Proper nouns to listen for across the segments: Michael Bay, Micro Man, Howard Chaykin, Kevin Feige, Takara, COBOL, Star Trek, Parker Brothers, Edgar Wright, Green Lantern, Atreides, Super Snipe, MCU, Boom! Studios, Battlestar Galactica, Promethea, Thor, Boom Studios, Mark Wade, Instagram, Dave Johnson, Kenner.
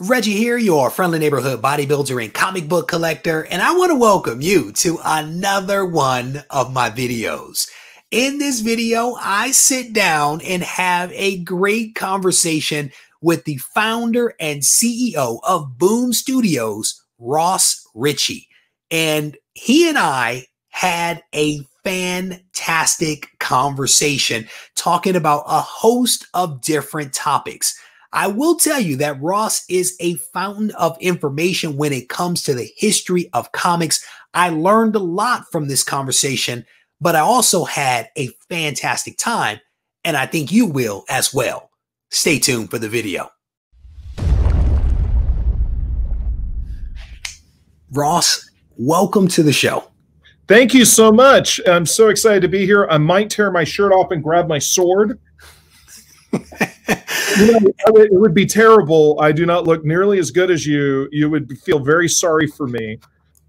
Reggie here, your friendly neighborhood bodybuilder and comic book collector, and I want to welcome you to another one of my videos. In this video, I sit down and have a great conversation with the founder and CEO of Boom Studios, Ross Richie. And he and I had a fantastic conversation talking about a host of different topics. I will tell you that Ross is a fountain of information when it comes to the history of comics. I learned a lot from this conversation, but I also had a fantastic time, and I think you will as well. Stay tuned for the video. Ross, welcome to the show. Thank you so much. I'm so excited to be here. I might tear my shirt off and grab my sword. You know, it would be terrible. I do not look nearly as good as you. You would feel very sorry for me.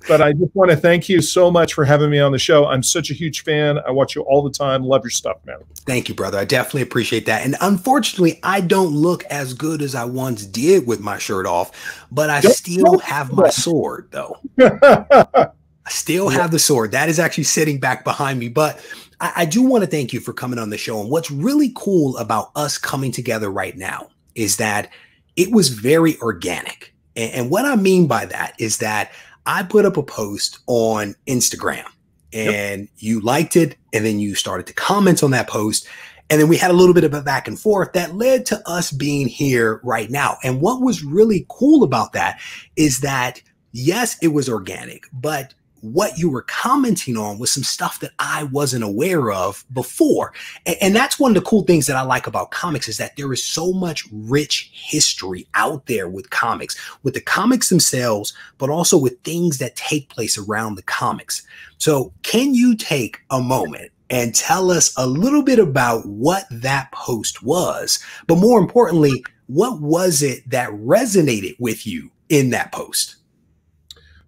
But I just want to thank you so much for having me on the show. I'm such a huge fan. I watch you all the time. Love your stuff, man. Thank you, brother. I definitely appreciate that. And unfortunately, I don't look as good as I once did with my shirt off, but I still have my sword, though. I still have the sword. That is actually sitting back behind me. But I do want to thank you for coming on the show. And what's really cool about us coming together right now is that it was very organic. And what I mean by that is that I put up a post on Instagram and you liked it, and then you started to comment on that post. And then we had a little bit of a back and forth that led to us being here right now. And what was really cool about that is that, yes, it was organic, but what you were commenting on was some stuff that I wasn't aware of before. And that's one of the cool things that I like about comics is that there is so much rich history out there with the comics themselves, but also with things that take place around the comics. So can you take a moment and tell us a little bit about what that post was, but more importantly, what was it that resonated with you in that post?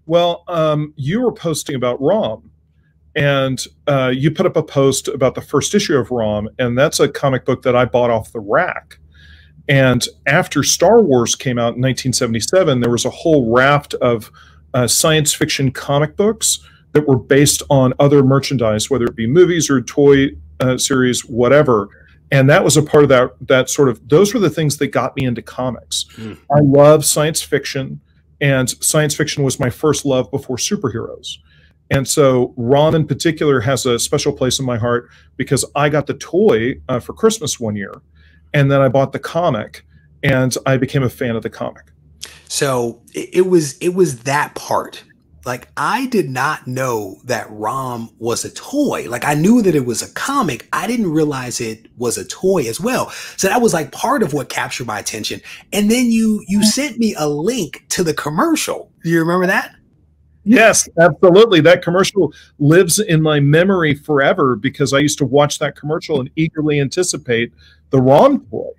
Well, you were posting about ROM, and you put up a post about the first issue of ROM, and that's a comic book that I bought off the rack. And after Star Wars came out in 1977, there was a whole raft of science fiction comic books that were based on other merchandise, whether it be movies or toy series, whatever. And that was a part of that sort of, those were the things that got me into comics. Mm. I love science fiction. And science fiction was my first love before superheroes. And so ROM in particular has a special place in my heart because I got the toy for Christmas one year, and then I bought the comic, and I became a fan of the comic. So it was that part. Like, I did not know that ROM was a toy. Like, I knew that it was a comic. I didn't realize it was a toy as well. So that was like part of what captured my attention. And then you sent me a link to the commercial. Do you remember that? Yes, absolutely. That commercial lives in my memory forever because I used to watch that commercial and eagerly anticipate the ROM toy.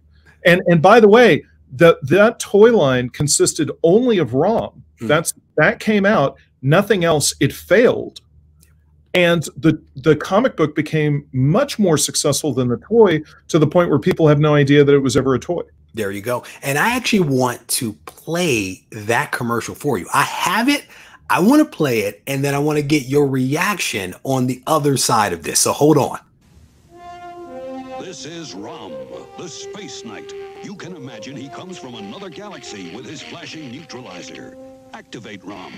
And by the way, that toy line consisted only of ROM. That came out. Nothing else. It failed. And the comic book became much more successful than the toy, to the point where people have no idea that it was ever a toy. There you go. And I actually want to play that commercial for you. I have it. I want to play it. And then I want to get your reaction on the other side of this. So hold on. This is ROM, the Space Knight. You can imagine he comes from another galaxy with his flashing neutralizer. Activate ROM.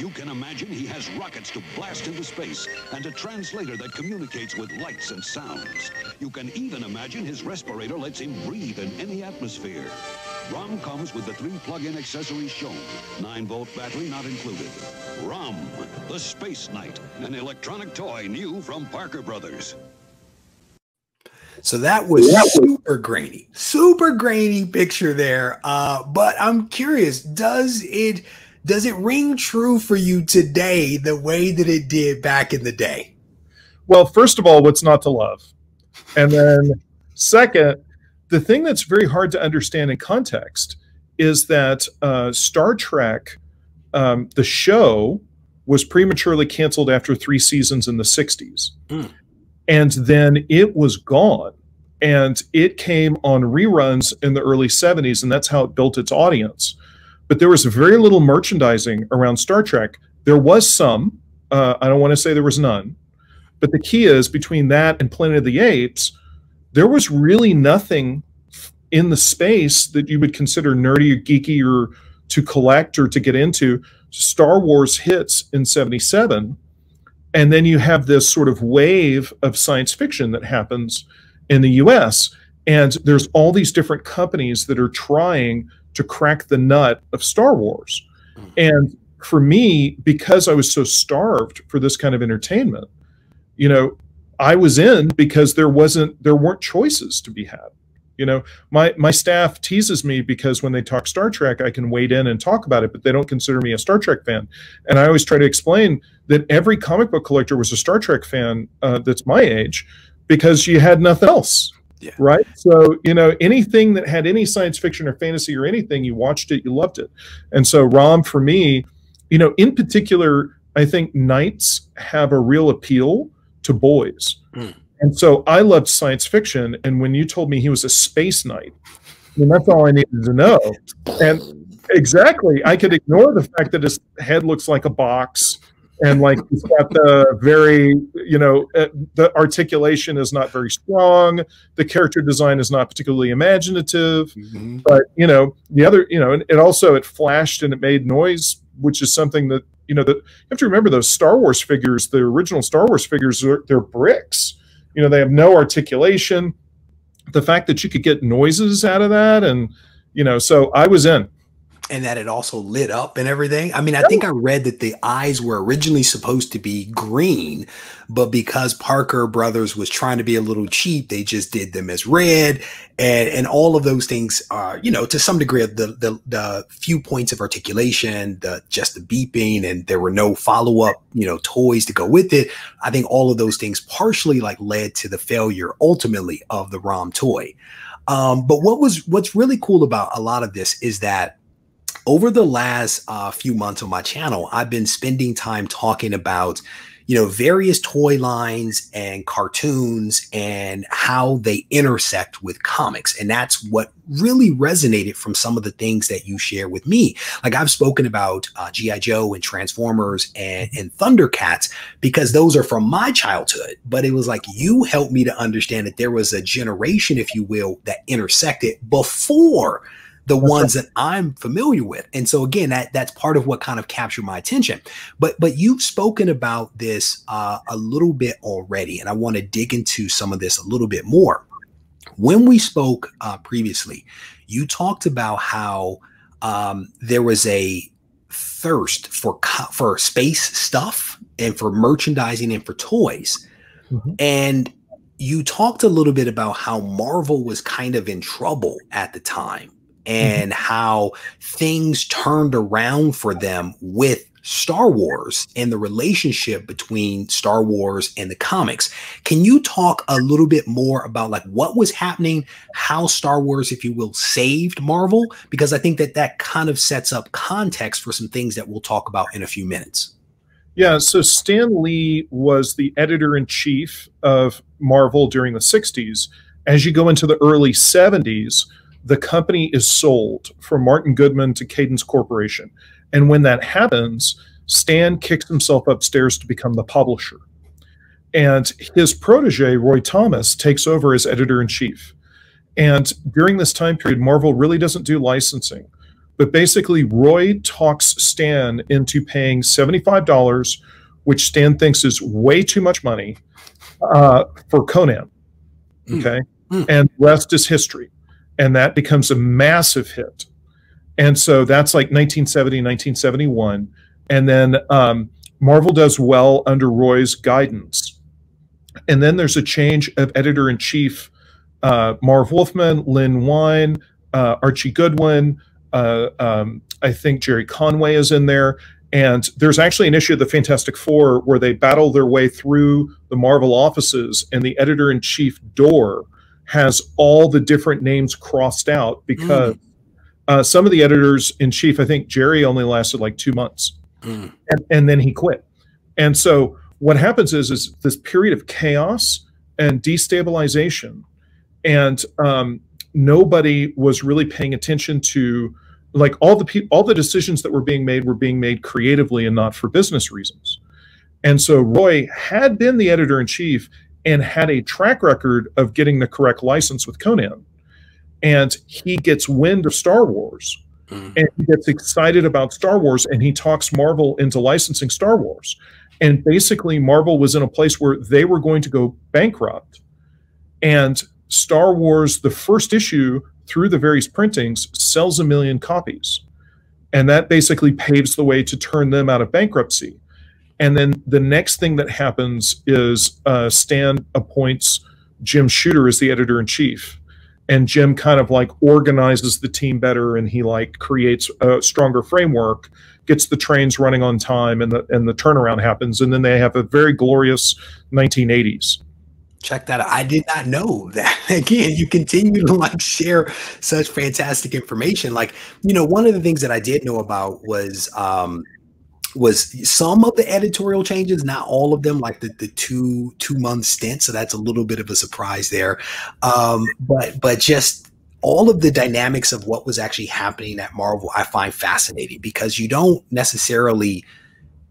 You can imagine he has rockets to blast into space and a translator that communicates with lights and sounds. You can even imagine his respirator lets him breathe in any atmosphere. ROM comes with the 3 plug-in accessories shown. 9-volt battery not included. ROM, the Space Knight, an electronic toy new from Parker Brothers. So that was super grainy picture there. But I'm curious, does it ring true for you today the way that it did back in the day? Well, first of all, what's not to love? And then second, the thing that's very hard to understand in context is that Star Trek, the show, was prematurely canceled after 3 seasons in the 60s. Mm. And then it was gone. And it came on reruns in the early 70s, and that's how it built its audience. but there was very little merchandising around Star Trek. There was some, I don't want to say there was none, but the key is between that and Planet of the Apes, there was really nothing in the space that you would consider nerdy or geeky or to collect or to get into. Star Wars hits in 77, and then you have this sort of wave of science fiction that happens in the US, and there's all these different companies that are trying to crack the nut of Star Wars. And for me, because I was so starved for this kind of entertainment, you know, I was in because there weren't choices to be had. You know, my staff teases me because when they talk Star Trek, I can wade in and talk about it, but they don't consider me a Star Trek fan. And I always try to explain that every comic book collector was a Star Trek fan that's my age, because you had nothing else, yeah. Right? So, you know, anything that had any science fiction or fantasy or anything, you watched it, you loved it. And so ROM for me, you know, in particular, I think Knights have a real appeal to boys. Mm. And so I loved science fiction, and when you told me he was a space knight, I mean, that's all I needed to know. And exactly, I could ignore the fact that his head looks like a box, and like he's got the very, you know, the articulation is not very strong. The character design is not particularly imaginative. Mm-hmm. But you know, the other, you know, and it also it flashed and it made noise, which is something that you know that you have to remember. Those Star Wars figures, the original Star Wars figures, they're bricks. You know, they have no articulation. The fact that you could get noises out of that, and you know, so I was in. And that it also lit up and everything. I mean, I think I read that the eyes were originally supposed to be green, but because Parker Brothers was trying to be a little cheap, they just did them as red. And all of those things are, you know, to some degree of the few points of articulation, just the beeping, and there were no follow-up, you know, toys to go with it. I think all of those things partially like led to the failure ultimately of the ROM toy. But what's really cool about a lot of this is that over the last few months on my channel, I've been spending time talking about, you know, various toy lines and cartoons and how they intersect with comics. And that's what really resonated from some of the things that you share with me. Like I've spoken about G.I. Joe and Transformers and Thundercats, because those are from my childhood. But it was like you helped me to understand that there was a generation, if you will, that intersected before the ones that I'm familiar with. And so again, that's part of what kind of captured my attention. But you've spoken about this a little bit already, and I want to dig into some of this a little bit more. When we spoke previously, you talked about how there was a thirst for space stuff and for merchandising and for toys. Mm-hmm. And you talked a little bit about how Marvel was kind of in trouble at the time, and how things turned around for them with Star Wars and the relationship between Star Wars and the comics. Can you talk a little bit more about like what was happening, how Star Wars, if you will, saved Marvel? Because I think that kind of sets up context for some things that we'll talk about in a few minutes. Yeah, so Stan Lee was the editor-in-chief of Marvel during the 60s. As you go into the early 70s, the company is sold from Martin Goodman to Cadence Corporation. And when that happens, Stan kicks himself upstairs to become the publisher. And his protege, Roy Thomas, takes over as editor-in-chief. And during this time period, Marvel really doesn't do licensing. But basically, Roy talks Stan into paying $75, which Stan thinks is way too much money, for Conan. Okay? Mm. And the rest is history. And that becomes a massive hit. And so that's like 1970, 1971. And then Marvel does well under Roy's guidance. And then there's a change of editor-in-chief. Marv Wolfman, Lynn Wein, Archie Goodwin, I think Jerry Conway is in there. And there's actually an issue of the Fantastic Four where they battle their way through the Marvel offices, and the editor-in-chief door has all the different names crossed out because some of the editors-in-chief, I think Jerry only lasted like 2 months, and then he quit. And so what happens is this period of chaos and destabilization, and nobody was really paying attention to like all the decisions that were being made creatively and not for business reasons. And so Roy had been the editor-in-chief and had a track record of getting the correct license with Conan. And he gets wind of Star Wars, and he gets excited about Star Wars, and he talks Marvel into licensing Star Wars. And basically Marvel was in a place where they were going to go bankrupt. And Star Wars, the first issue through the various printings, sells 1 million copies. And that basically paves the way to turn them out of bankruptcy. And then the next thing that happens is Stan appoints Jim Shooter as the editor-in-chief. And Jim kind of like organizes the team better, and he like creates a stronger framework, gets the trains running on time, and the turnaround happens. And then they have a very glorious 1980s. Check that out. I did not know that. Again, you continue to like share such fantastic information. Like, you know, one of the things that I did know about was some of the editorial changes, not all of them, like the two-month stint. So that's a little bit of a surprise there. But just all of the dynamics of what was actually happening at Marvel, I find fascinating, because you don't necessarily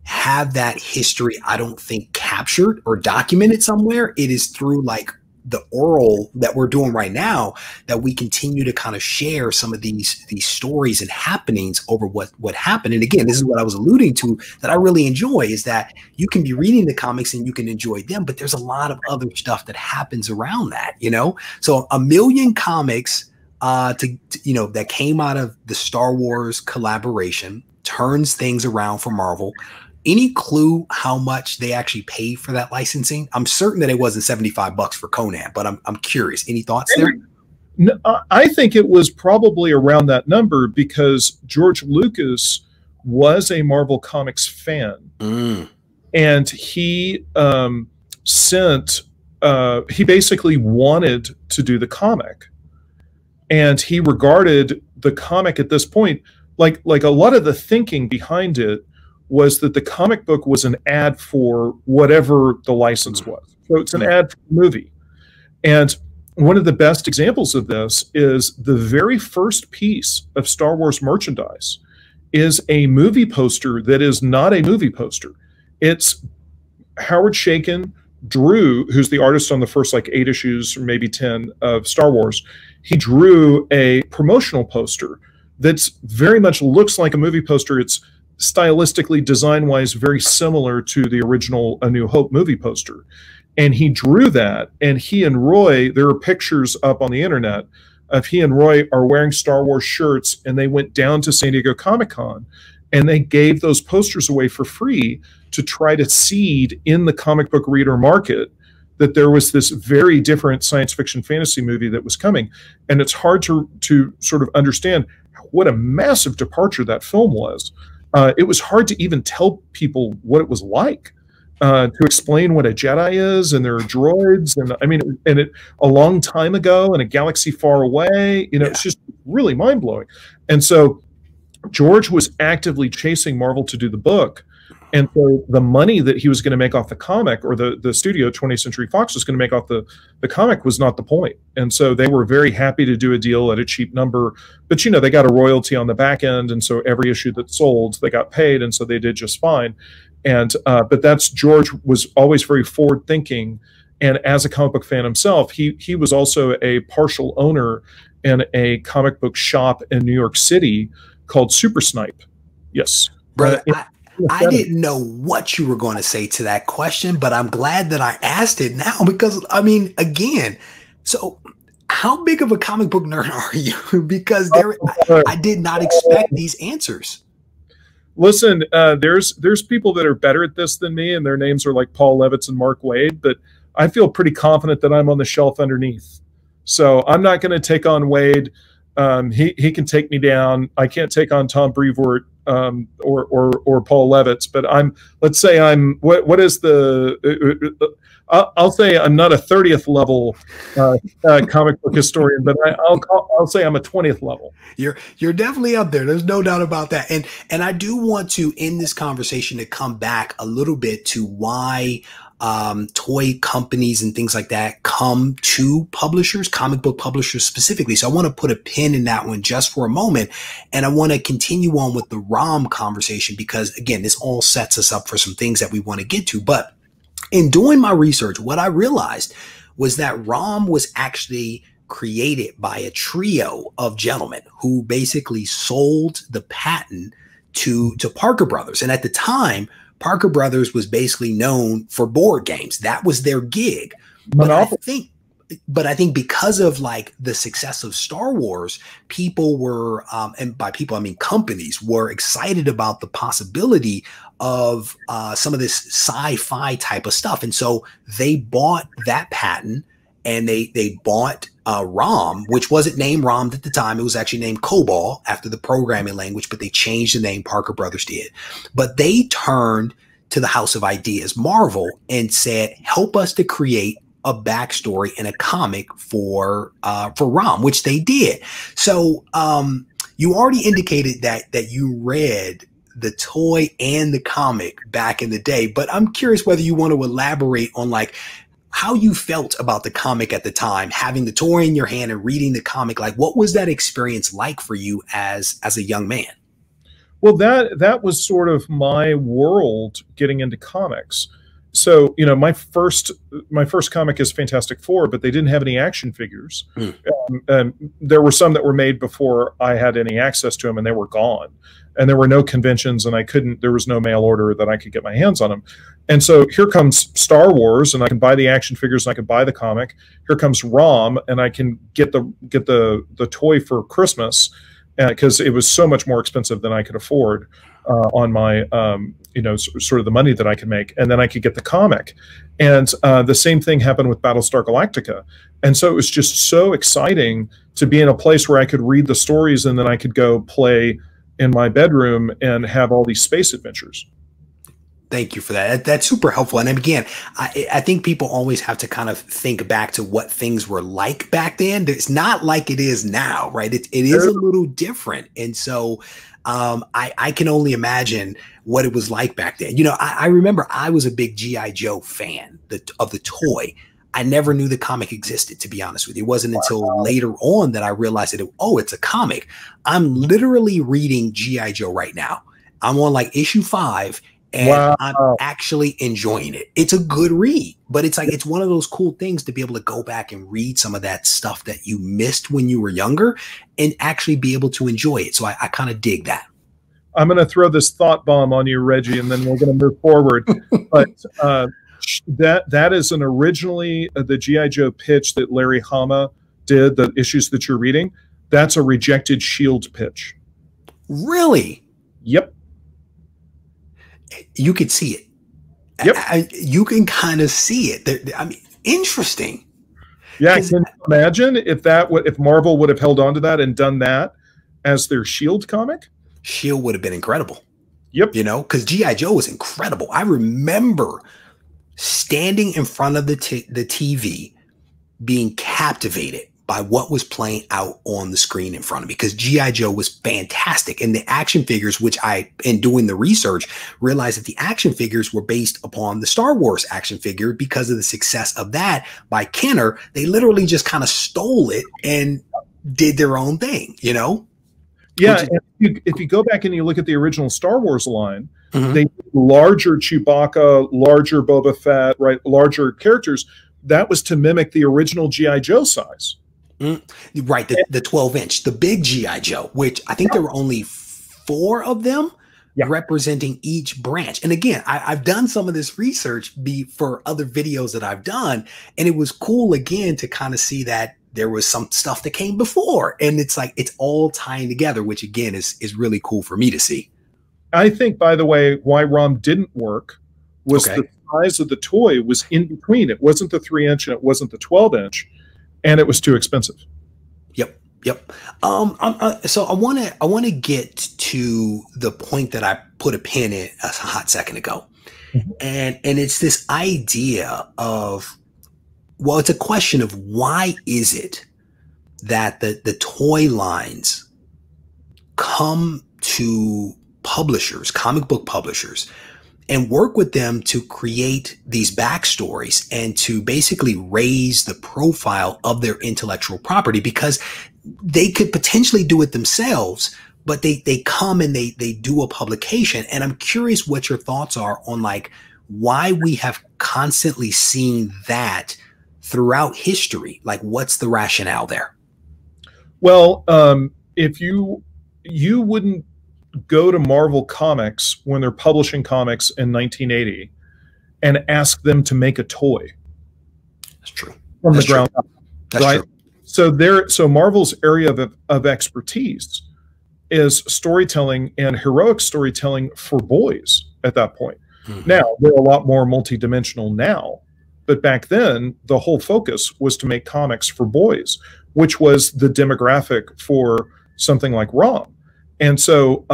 have that history, I don't think, captured or documented somewhere. It is through like the oral that we're doing right now that we continue to kind of share some of these stories and happenings over what happened. And again, this is what I was alluding to that I really enjoy, is that you can be reading the comics and you can enjoy them, but there's a lot of other stuff that happens around that, you know? So 1 million comics you know, that came out of the Star Wars collaboration turns things around for Marvel. Any clue how much they actually paid for that licensing? I'm certain that it wasn't $75 for Conan, but I'm curious. Any thoughts there? No, I think it was probably around that number, because George Lucas was a Marvel Comics fan, and he he basically wanted to do the comic, and he regarded the comic at this point like a lot of the thinking behind it was that the comic book was an ad for whatever the license was. So it's an ad for the movie. And one of the best examples of this is the very first piece of Star Wars merchandise is a movie poster that is not a movie poster. It's Howard Chaykin drew, who's the artist on the first like 8 issues or maybe 10 of Star Wars. He drew a promotional poster that's very much looks like a movie poster. It's stylistically, design-wise, very similar to the original A New Hope movie poster. And he drew that, and he and Roy, there are pictures up on the internet of he and Roy are wearing Star Wars shirts, and they went down to San Diego Comic-Con, and they gave those posters away for free to try to seed in the comic book reader market that there was this very different science fiction fantasy movie that was coming. And it's hard to sort of understand what a massive departure that film was. It was hard to even tell people what it was like, to explain what a Jedi is, and there are droids, and I mean, and it a long time ago in a galaxy far away. You know, it's just really mind blowing. And so George was actively chasing Marvel to do the book, and so the money that he was going to make off the comic, or the studio 20th Century Fox was going to make off the comic, was not the point. And so they were very happy to do a deal at a cheap number, but you know, they got a royalty on the back end, and so every issue that sold, they got paid, and so they did just fine. And but that's George was always very forward thinking, and as a comic book fan himself, he was also a partial owner in a comic book shop in New York City called Super Snipe. Yes, brother. I didn't know what you were going to say to that question, but I'm glad that I asked it now, because, I mean, again, so how big of a comic book nerd are you? Because there, I did not expect these answers. Listen, there's people that are better at this than me, and their names are like Paul Levitz and Mark Wade, but I feel pretty confident that I'm on the shelf underneath. So I'm not going to take on Wade. He can take me down. I can't take on Tom Brevoort or Paul Levitz, but I'm, let's say I'm, what is the, I'll say I'm not a 30th level comic book historian, but I'll say I'm a 20th level. You're definitely up there. There's no doubt about that. And I do want to, in this conversation, to come back a little bit to why toy companies and things like that come to publishers, comic book publishers specifically. So I want to put a pin in that one just for a moment. And I want to continue on with the ROM conversation, because again, this all sets us up for some things that we want to get to. But in doing my research, what I realized was that ROM was actually created by a trio of gentlemen who basically sold the patent to Parker Brothers. And at the time, Parker Brothers was basically known for board games. That was their gig. But I think because of like the success of Star Wars, people were, and by people, I mean companies, were excited about the possibility of some of this sci-fi type of stuff. And so they bought that patent, and they bought ROM, which wasn't named ROM at the time. It was actually named COBOL after the programming language, but they changed the name, Parker Brothers did. But they turned to the House of Ideas, Marvel, and said, help us to create a backstory and a comic for ROM, which they did. So you already indicated that you read the toy and the comic back in the day, but I'm curious whether you want to elaborate on like how you felt about the comic at the time, having the toy in your hand and reading the comic. Like, what was that experience like for you as a young man? Well, that was sort of my world getting into comics. So, you know, my first comic is Fantastic Four, but they didn't have any action figures. Mm. And there were some that were made before I had any access to them, and they were gone. And there were no conventions, and there was no mail order that I could get my hands on them. And so here comes Star Wars, and I can buy the action figures, and I can buy the comic. Here comes ROM, and I can get the toy for Christmas, because it was so much more expensive than I could afford on my, you know, sort of the money that I could make. And then I could get the comic. And the same thing happened with Battlestar Galactica. And so it was just so exciting to be in a place where I could read the stories, and then I could go play in my bedroom and have all these space adventures. Thank you for that. That's super helpful. And again, I think people always have to kind of think back to what things were like back then. It's not like it is now, right? It is a little different. And so I can only imagine what it was like back then. You know, I remember I was a big G.I. Joe fan of the toy. I never knew the comic existed, to be honest with you. It wasn't until later on that I realized that, oh, it's a comic. I'm literally reading G.I. Joe right now. I'm on like issue 5, and wow, I'm actually enjoying it. It's a good read, but it's like, it's one of those cool things to be able to go back and read some of that stuff that you missed when you were younger and actually be able to enjoy it. So I kind of dig that. I'm going to throw this thought bomb on you, Reggie, and then we're going to move forward. But, that is an originally the G.I. Joe pitch that Larry Hama did, the issues that you're reading. That's a rejected S.H.I.E.L.D. pitch. Really? Yep. You could see it. Yep. You can kind of see it. I mean, interesting. Yeah, can you imagine if Marvel would have held on to that and done that as their S.H.I.E.L.D. comic? S.H.I.E.L.D. would have been incredible. Yep. You know, because G.I. Joe was incredible. I remember standing in front of the TV, being captivated by what was playing out on the screen in front of me, because G.I. Joe was fantastic. And the action figures, which I, in doing the research, realized that the action figures were based upon the Star Wars action figure because of the success of that by Kenner. They literally just kind of stole it and did their own thing, you know? Yeah. If you go back and you look at the original Star Wars line, mm-hmm, they larger Chewbacca, larger Boba Fett, right? Larger characters. That was to mimic the original G.I. Joe size. Mm-hmm. Right, the 12-inch, the big G.I. Joe, which I think there were only 4 of them, yeah, representing each branch. And again, I've done some of this research for other videos that I've done, and it was cool again to kind of see that there was some stuff that came before, and it's like it's all tying together, which again is really cool for me to see. I think, by the way, why ROM didn't work was the size of the toy was in between. It wasn't the 3-inch and it wasn't the 12-inch. And it was too expensive. Yep, yep. So I want to get to the point that I put a pin in a hot second ago, mm-hmm, and it's this idea of, well, it's a question of why is it that the toy lines come to publishers, comic book publishers, and work with them to create these backstories and to basically raise the profile of their intellectual property, because they could potentially do it themselves, but they come and they do a publication. And I'm curious what your thoughts are on like why we have constantly seen that throughout history. Like, what's the rationale there? Well, if you wouldn't go to Marvel Comics when they're publishing comics in 1980 and ask them to make a toy. That's true. From the ground up. That's true. So Marvel's area of expertise is storytelling and heroic storytelling for boys at that point. Mm-hmm. Now they're a lot more multidimensional now, but back then the whole focus was to make comics for boys, which was the demographic for something like ROM. And so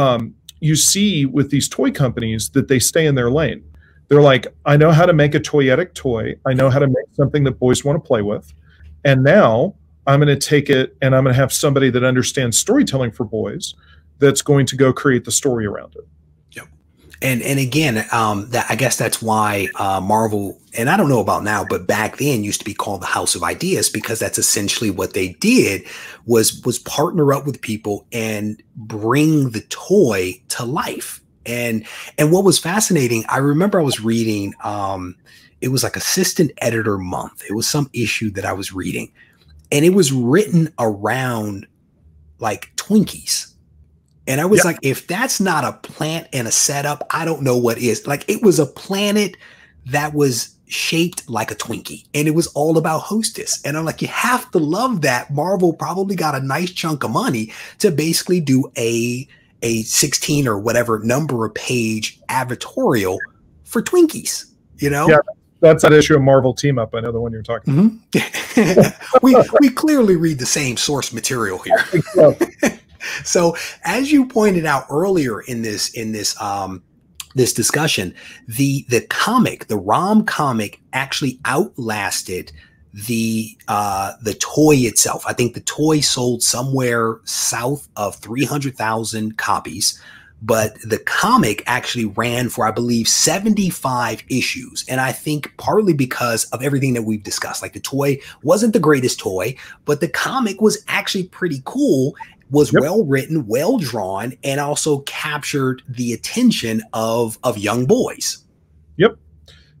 you see with these toy companies that they stay in their lane. They're like, I know how to make a toyetic toy. I know how to make something that boys want to play with. And now I'm going to take it and I'm going to have somebody that understands storytelling for boys that's going to go create the story around it. Yep. And again, I guess that's why Marvel, and I don't know about now, but back then used to be called the House of Ideas, because that's essentially what they did was partner up with people and bring the toy to life. And what was fascinating, I remember I was reading, it was like Assistant Editor Month. It was some issue that I was reading. And it was written around like Twinkies. And I was like, if that's not a plant and a setup, I don't know what is. Like, it was a planet that was shaped like a Twinkie, and it was all about Hostess. And I'm like, you have to love that. Marvel probably got a nice chunk of money to basically do a 16 or whatever number of page advertorial for Twinkies, you know? Yeah. That's that issue of Marvel Team Up. I know the one you're talking about. we clearly read the same source material here. So, as you pointed out earlier in this discussion, the ROM comic actually outlasted the toy itself. I think the toy sold somewhere south of 300,000 copies. But the comic actually ran for, I believe, 75 issues. And I think partly because of everything that we've discussed, like the toy wasn't the greatest toy, but the comic was actually pretty cool, was well written, well drawn, and also captured the attention of young boys. Yep.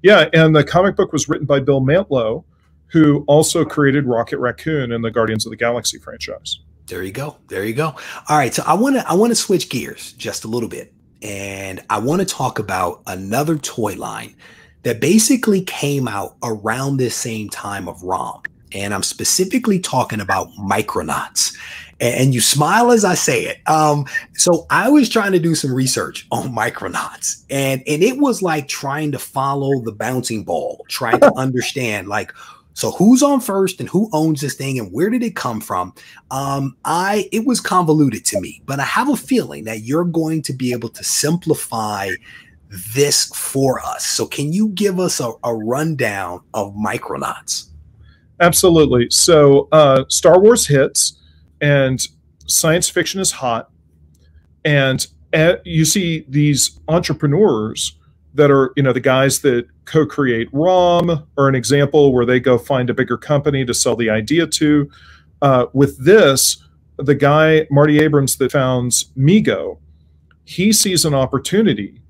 Yeah. And the comic book was written by Bill Mantlo, who also created Rocket Raccoon and the Guardians of the Galaxy franchise. There you go. There you go. All right. So I want to switch gears just a little bit. And I want to talk about another toy line that basically came out around this same time of ROM. And I'm specifically talking about Micronauts. And you smile as I say it. So I was trying to do some research on Micronauts, and it was like trying to follow the bouncing ball, trying to understand like, so who's on first and who owns this thing and where did it come from? It was convoluted to me, but I have a feeling that you're going to be able to simplify this for us. So can you give us a rundown of Micronauts? Absolutely. So Star Wars hits and science fiction is hot. And you see these entrepreneurs that are, you know, the guys that co-create ROM are an example where they go find a bigger company to sell the idea to. With this, the guy, Marty Abrams, that founds Mego, he sees an opportunity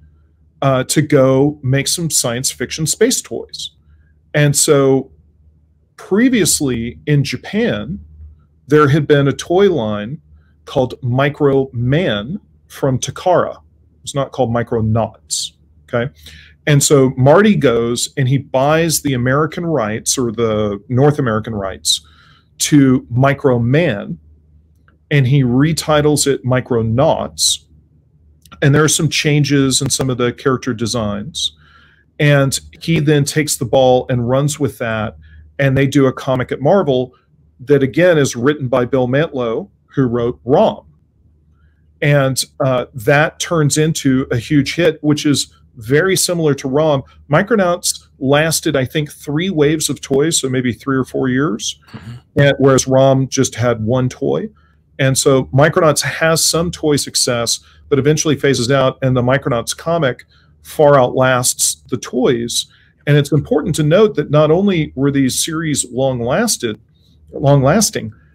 to go make some science fiction space toys. And so previously in Japan, there had been a toy line called Micro Man from Takara. It's not called Micronauts. Okay. And so Marty goes and he buys the American rights, or the North American rights, to Micro Man, and he retitles it Micronauts. And there are some changes in some of the character designs. And he then takes the ball and runs with that. And they do a comic at Marvel that, again, is written by Bill Mantlo, who wrote ROM. And that turns into a huge hit, which is very similar to ROM. Micronauts lasted, I think, 3 waves of toys, so maybe 3 or 4 years, and, whereas ROM just had 1 toy. And so Micronauts has some toy success, but eventually phases out, and the Micronauts comic far outlasts the toys. And it's important to note that not only were these series long lasting,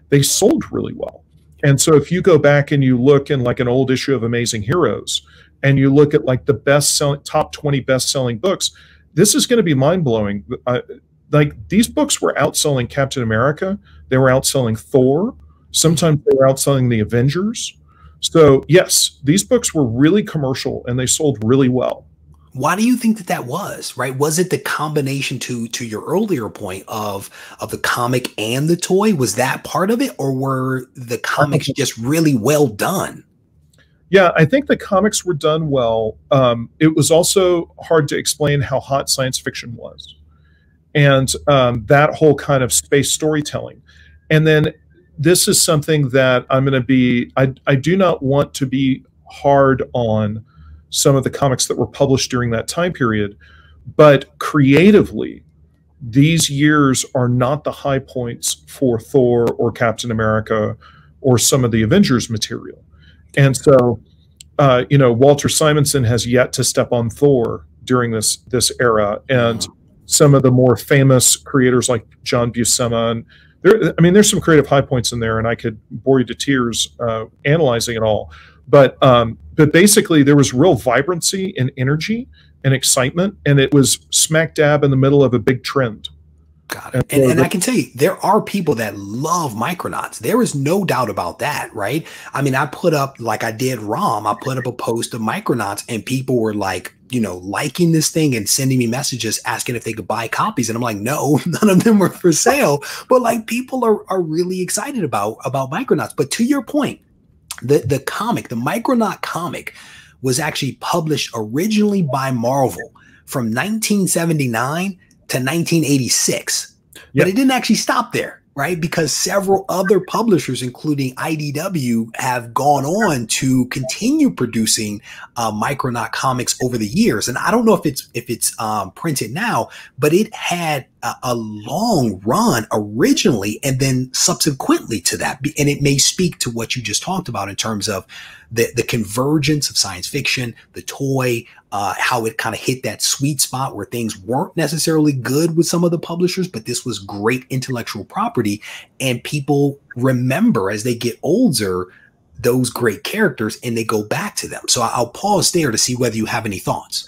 they sold really well. And so if you go back and you look in like an old issue of Amazing Heroes, and you look at like the top 20 best-selling books, this is going to be mind-blowing. Like these books were outselling Captain America. They were outselling Thor. Sometimes they were outselling the Avengers. So yes, these books were really commercial and they sold really well. Why do you think that that was, right? Was it the combination to your earlier point of the comic and the toy? Was that part of it, or were the comics just really well done? Yeah, I think the comics were done well. It was also hard to explain how hot science fiction was, and that whole kind of space storytelling. And then this is something that I'm going to be, I do not want to be hard on some of the comics that were published during that time period, but creatively, these years are not the high points for Thor or Captain America or some of the Avengers material. And so, you know, Walter Simonson has yet to step on Thor during this era. And some of the more famous creators like John Buscema, and I mean, there's some creative high points in there, and I could bore you to tears analyzing it all. But basically, there was real vibrancy and energy and excitement, and it was smack dab in the middle of a big trend. Got it. And I can tell you, there are people that love Micronauts. There is no doubt about that, right? I mean, I put up, like I did ROM, I put up a post of Micronauts, and people were like, you know, liking this thing and sending me messages asking if they could buy copies. And I'm like, no, none of them were for sale. But like, people are really excited about Micronauts. But to your point, the comic, the Micronaut comic, was actually published originally by Marvel from 1979 to 1986, but it didn't actually stop there, right? Because several other publishers, including IDW, have gone on to continue producing Micronaut comics over the years. And I don't know if it's printed now, but it had a long run originally, and then subsequently to that. And it may speak to what you just talked about in terms of the convergence of science fiction, the toy, how it kind of hit that sweet spot where things weren't necessarily good with some of the publishers, but this was great intellectual property. And people remember as they get older, those great characters, and they go back to them. So I'll pause there to see whether you have any thoughts.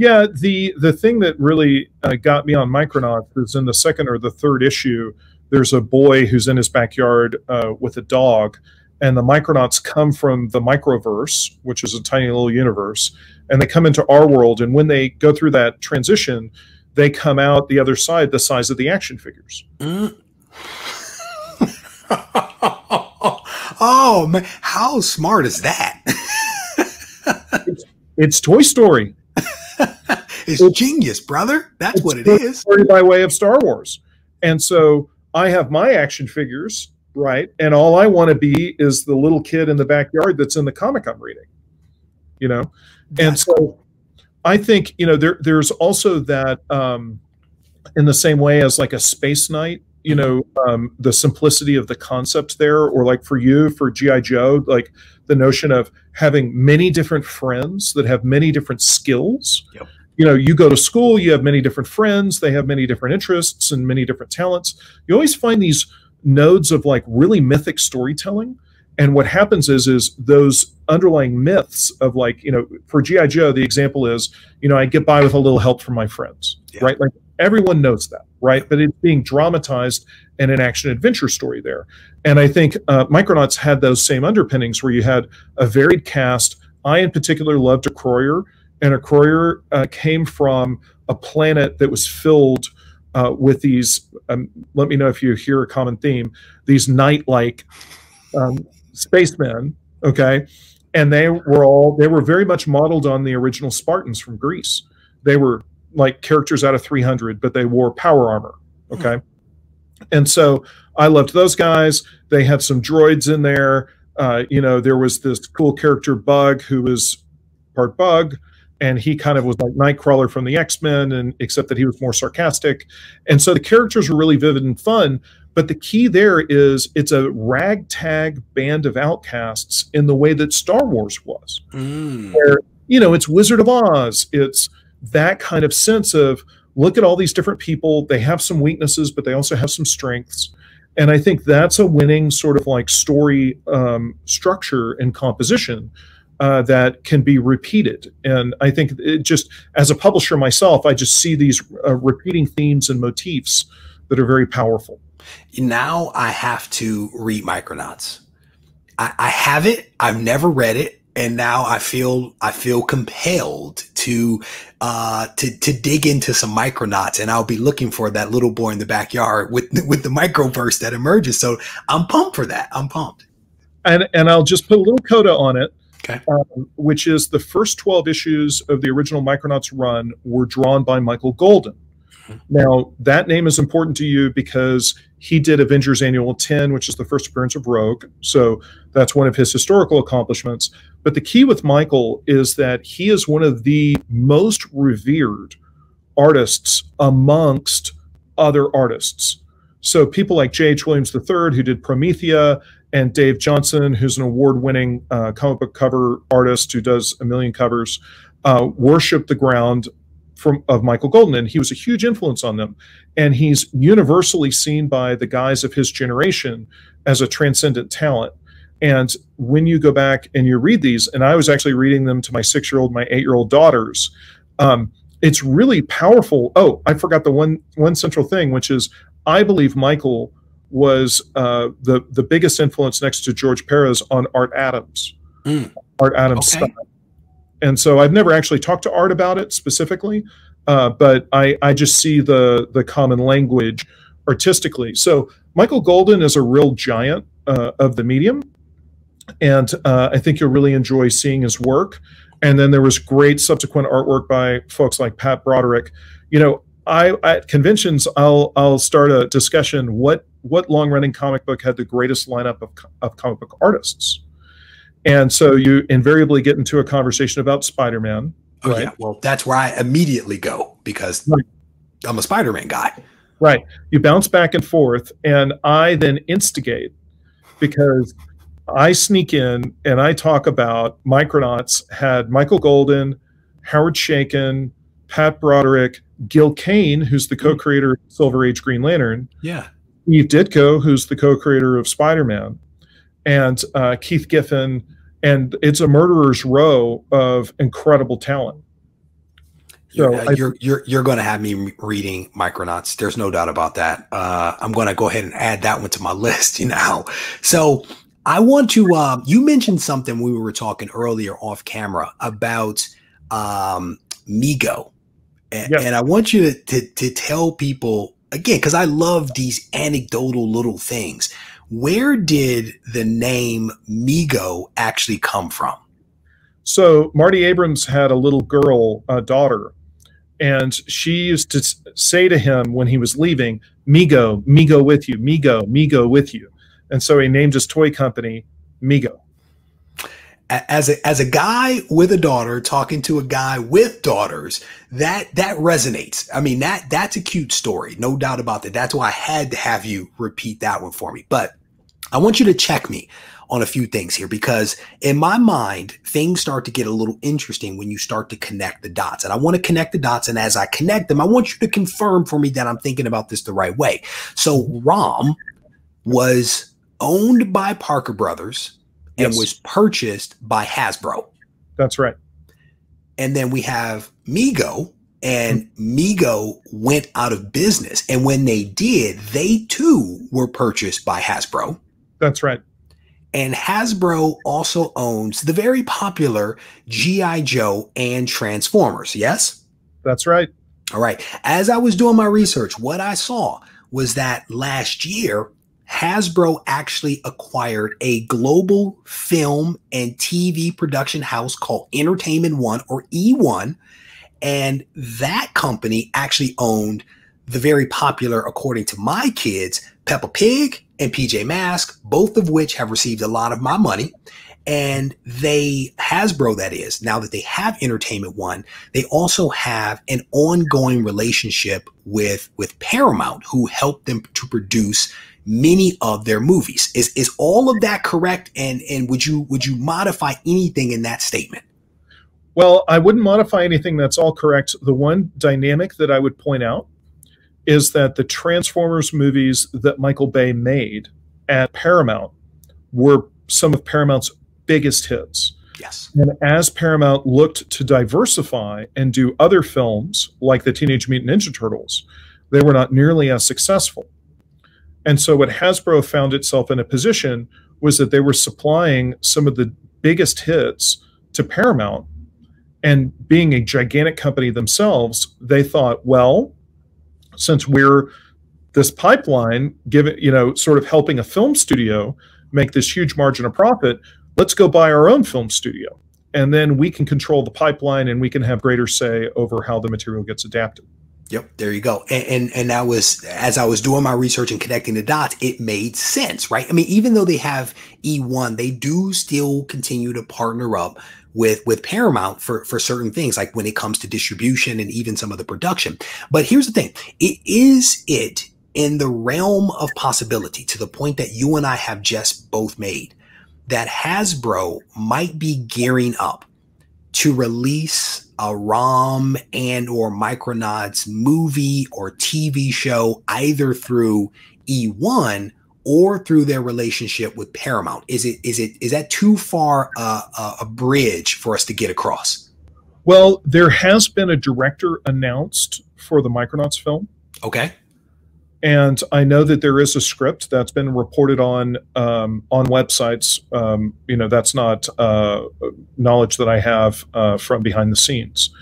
Yeah, the thing that really got me on Micronauts is in the second or the third issue, there's a boy who's in his backyard with a dog, and the Micronauts come from the microverse, which is a tiny little universe, and they come into our world. And when they go through that transition, they come out the other side the size of the action figures. Mm. Oh, man. How smart is that? It's Toy Story. It's genius, brother. That's what it is. Story by way of Star Wars. And so I have my action figures, right? And all I want to be is the little kid in the backyard that's in the comic I'm reading. You know? And so I think, you know, there's also that in the same way as like a Space Knight, you know, the simplicity of the concept there, or like for you, for G.I. Joe, like the notion of having many different friends that have many different skills. Yep. You know, you go to school, you have many different friends, they have many different interests and many different talents. You always find these nodes of like really mythic storytelling. And what happens is those underlying myths of like, you know, for G.I. Joe, the example is, you know, I get by with a little help from my friends, right? Like everyone knows that, right? But it's being dramatized in an action adventure story there. And I think Micronauts had those same underpinnings where you had a varied cast. I in particular loved Acroyer, and Acroyer came from a planet that was filled with these, let me know if you hear a common theme, these knight-like spacemen, okay? And they were very much modeled on the original Spartans from Greece. They were like characters out of 300, but they wore power armor, okay? And so I loved those guys. They had some droids in there. You know, there was this cool character Bug, who was part bug, and he kind of was like Nightcrawler from the X-Men, and except that he was more sarcastic. And so the characters were really vivid and fun, but the key there is it's a ragtag band of outcasts in the way that Star Wars was, where you know, it's Wizard of Oz. It's that kind of sense of, look at all these different people. They have some weaknesses, but they also have some strengths. And I think that's a winning sort of like story structure and composition that can be repeated. And I think it just, as a publisher myself, I just see these repeating themes and motifs that are very powerful. Now I have to read Micronauts. I have it. I've never read it. And now I feel compelled to dig into some Micronauts, and I'll be looking for that little boy in the backyard with the microverse that emerges. So I'm pumped for that. I'm pumped. And I'll just put a little coda on it, okay. Which is the first 12 issues of the original Micronauts run were drawn by Michael Golden. Now, that name is important to you because he did Avengers Annual 10, which is the first appearance of Rogue. So that's one of his historical accomplishments. But the key with Michael is that he is one of the most revered artists amongst other artists. So people like J.H. Williams III, who did Promethea, and Dave Johnson, who's an award-winning comic book cover artist who does a million covers, worship the ground of Michael Golden, and he was a huge influence on them. And he's universally seen by the guys of his generation as a transcendent talent. And when you go back and you read these, and I was actually reading them to my 6-year-old, my 8-year-old daughters, it's really powerful. Oh, I forgot the one central thing, which is I believe Michael was the biggest influence next to George Perez on Art Adams. Mm. Art Adams okay. style. And so I've never actually talked to Art about it specifically, but I just see the common language artistically. So Michael Golden is a real giant of the medium, and I think you'll really enjoy seeing his work. And then there was great subsequent artwork by folks like Pat Broderick. You know, I at conventions I'll start a discussion what long-running comic book had the greatest lineup of comic book artists. And so you invariably get into a conversation about Spider-Man. Right? Oh, yeah. Well, that's where I immediately go because right. I'm a Spider-Man guy. Right. You bounce back and forth, and I then instigate because I sneak in and I talk about Micronauts had Michael Golden, Howard Chaykin, Pat Broderick, Gil Kane, who's the co-creator of Silver Age Green Lantern. Yeah. Steve Ditko, who's the co-creator of Spider-Man. And Keith Giffen, and it's a murderer's row of incredible talent. So you're going to have me reading Micronauts. There's no doubt about that. I'm going to go ahead and add that one to my list, you know. So I want to. You mentioned something we were talking earlier off camera about Mego, and, yes. and I want you to tell people again because I love these anecdotal little things. Where did the name Mego actually come from? So Marty Abrams had a little girl, a daughter, and she used to say to him when he was leaving, Mego, Mego with you, Mego, Mego with you. And so he named his toy company Mego. As a guy with a daughter talking to a guy with daughters, that resonates. I mean, that's a cute story. No doubt about that. That's why I had to have you repeat that one for me. But I want you to check me on a few things here because in my mind, things start to get a little interesting when you start to connect the dots. And I want to connect the dots. And as I connect them, I want you to confirm for me that I'm thinking about this the right way. So ROM was owned by Parker Brothers. And yes. was purchased by Hasbro. That's right. And then we have Mego, and Mego went out of business. And when they did, they too were purchased by Hasbro. That's right. And Hasbro also owns the very popular G.I. Joe and Transformers. Yes? That's right. All right. As I was doing my research, what I saw was that last year, Hasbro actually acquired a global film and TV production house called Entertainment One, or E1, and that company actually owned the very popular, according to my kids, Peppa Pig and PJ Masks, both of which have received a lot of my money. And they, Hasbro that is, now that they have Entertainment One, they also have an ongoing relationship with Paramount, who helped them to produce many of their movies. Is all of that correct? And would you modify anything in that statement? Well, I wouldn't modify anything. That's all correct. The one dynamic that I would point out is that the Transformers movies that Michael Bay made at Paramount were some of Paramount's biggest hits. Yes. And as Paramount looked to diversify and do other films like the Teenage Mutant Ninja Turtles, they were not nearly as successful. And so what Hasbro found itself in a position was that they were supplying some of the biggest hits to Paramount, and being a gigantic company themselves, they thought, well, since we're this pipeline, given, you know, sort of helping a film studio make this huge margin of profit, let's go buy our own film studio. And then we can control the pipeline and we can have greater say over how the material gets adapted. Yep, there you go. And that was, as I was doing my research and connecting the dots, it made sense, right? I mean, even though they have E1, they do still continue to partner up with Paramount for certain things, like when it comes to distribution and even some of the production. But here's the thing, is it in the realm of possibility, to the point that you and I have just both made, that Hasbro might be gearing up to release a ROM and or Micronauts movie or TV show, either through E1 or through their relationship with Paramount? Is that too far a bridge for us to get across? Well, there has been a director announced for the Micronauts film. Okay. And I know that there is a script that's been reported on websites. You know, that's not knowledge that I have from behind the scenes.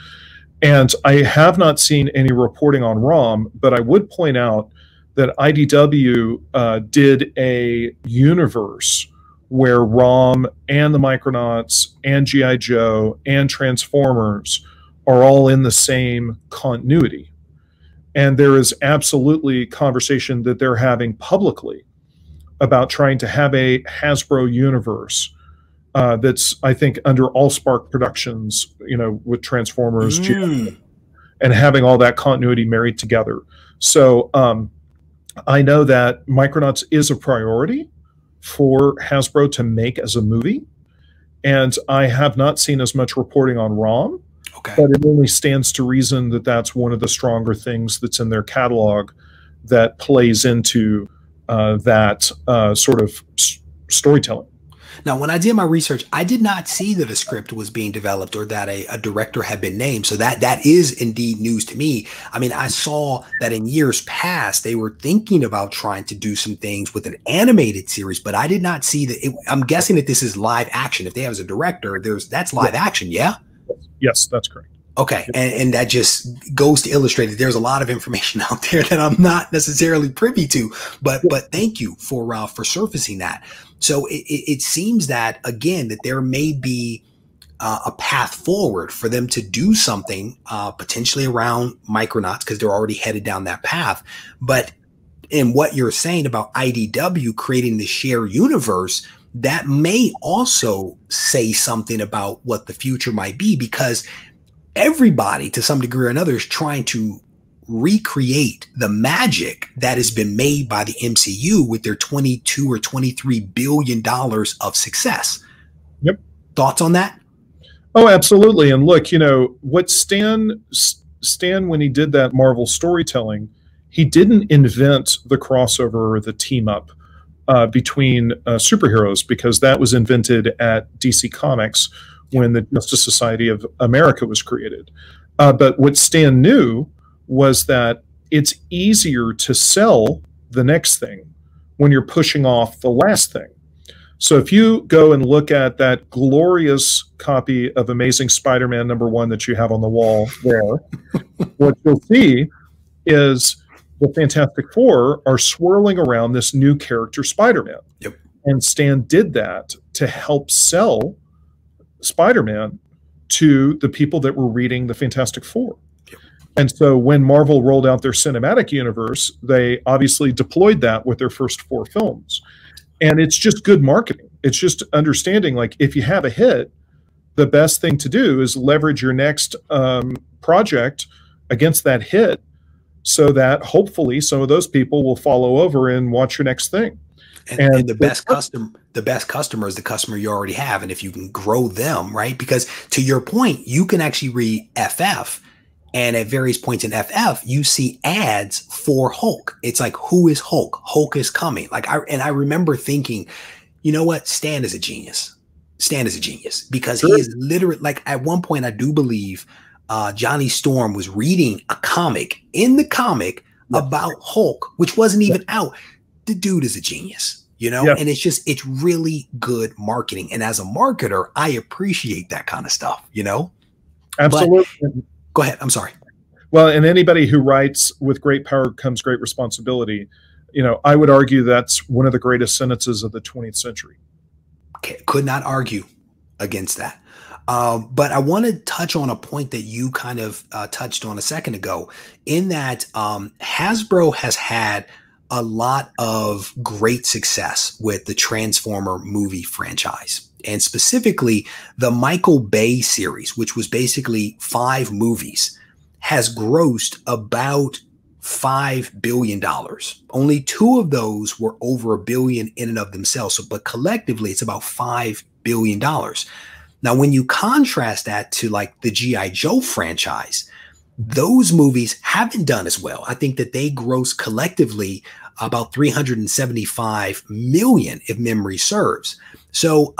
And I have not seen any reporting on ROM, but I would point out that IDW did a universe where ROM and the Micronauts and G.I. Joe and Transformers are all in the same continuity. And there is absolutely conversation that they're having publicly about trying to have a Hasbro universe that's, I think, under AllSpark Productions, you know, with Transformers and having all that continuity married together. So I know that Micronauts is a priority for Hasbro to make as a movie. And I have not seen as much reporting on ROM. Okay. But it only stands to reason that that's one of the stronger things that's in their catalog that plays into that sort of storytelling. Now, when I did my research, I did not see that a script was being developed or that a director had been named. So that is indeed news to me. I mean, I saw that in years past, they were thinking about trying to do some things with an animated series, but I did not see that. I'm guessing that this is live action. If they have a director, that's live action. Yeah. Yes, that's correct. Okay, and that just goes to illustrate that there's a lot of information out there that I'm not necessarily privy to, but thank you for surfacing that. So it seems that, again, that there may be a path forward for them to do something potentially around Micronauts, because they're already headed down that path. But in what you're saying about IDW creating the shared universe, that may also say something about what the future might be, because everybody to some degree or another is trying to recreate the magic that has been made by the MCU with their $22 or $23 billion of success. Yep. Thoughts on that? Oh, absolutely. And look, you know, what Stan, when he did that Marvel storytelling, he didn't invent the crossover or the team up between superheroes, because that was invented at DC Comics when the Justice Society of America was created. But what Stan knew was that it's easier to sell the next thing when you're pushing off the last thing. So if you go and look at that glorious copy of Amazing Spider-Man #1 that you have on the wall there, what you'll see is the Fantastic Four are swirling around this new character, Spider-Man. Yep. And Stan did that to help sell Spider-Man to the people that were reading the Fantastic Four. Yep. And so when Marvel rolled out their cinematic universe, they obviously deployed that with their first 4 films. And it's just good marketing. It's just understanding, like, if you have a hit, the best thing to do is leverage your next project against that hit, so that hopefully some of those people will follow over and watch your next thing. And the best customer is the customer you already have. And if you can grow them, right? Because to your point, you can actually read FF, and at various points in FF, you see ads for Hulk. It's like, who is Hulk? Hulk is coming. Like I remember thinking, you know what? Stan is a genius. Stan is a genius because he is literate. Like at one point, I do believe Johnny Storm was reading a comic in the comic about Hulk, which wasn't even out. The dude is a genius, you know, and it's just, it's really good marketing. And as a marketer, I appreciate that kind of stuff, you know? Absolutely. But, go ahead. I'm sorry. Well, and anybody who writes with great power comes great responsibility. You know, I would argue that's one of the greatest sentences of the 20th century. Could not argue against that. But I want to touch on a point that you kind of touched on a second ago, in that Hasbro has had a lot of great success with the Transformer movie franchise, and specifically the Michael Bay series, which was basically 5 movies, has grossed about $5 billion. Only 2 of those were over $1 billion in and of themselves. So, but collectively, it's about $5 billion. Now, when you contrast that to like the G.I. Joe franchise, those movies haven't done as well. I think that they gross collectively about $375 million, if memory serves. So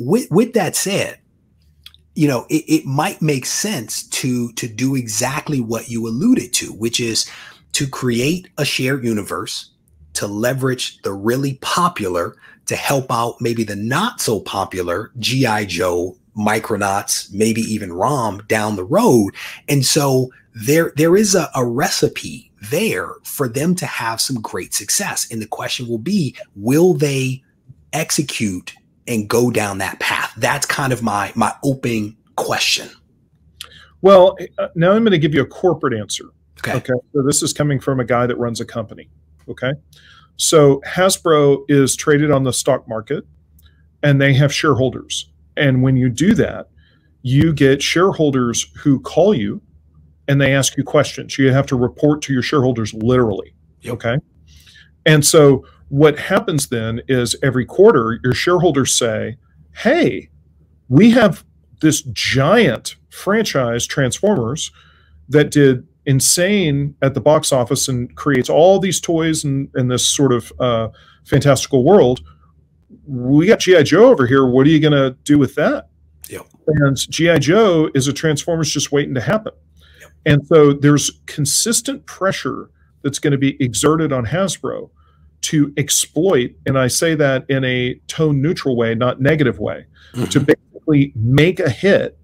with that said, you know, it might make sense to do exactly what you alluded to, which is to create a shared universe, to leverage the really popular to help out maybe the not so popular G.I. Joe, Micronauts, maybe even ROM down the road. And so there is a recipe there for them to have some great success. And the question will be, will they execute and go down that path? That's kind of my open question. Well, now I'm going to give you a corporate answer. Okay. So this is coming from a guy that runs a company. Okay. So Hasbro is traded on the stock market and they have shareholders. And when you do that, you get shareholders who call you and they ask you questions. You have to report to your shareholders literally. Yep. Okay. And so what happens then is every quarter, your shareholders say, hey, we have this giant franchise, Transformers, that did insane at the box office and creates all these toys and this sort of fantastical world. We got G.I. Joe over here. What are you going to do with that? Yep. And G.I. Joe is a Transformers just waiting to happen. Yep. And so there's consistent pressure that's going to be exerted on Hasbro to exploit, and I say that in a tone neutral way, not negative way, to basically make a hit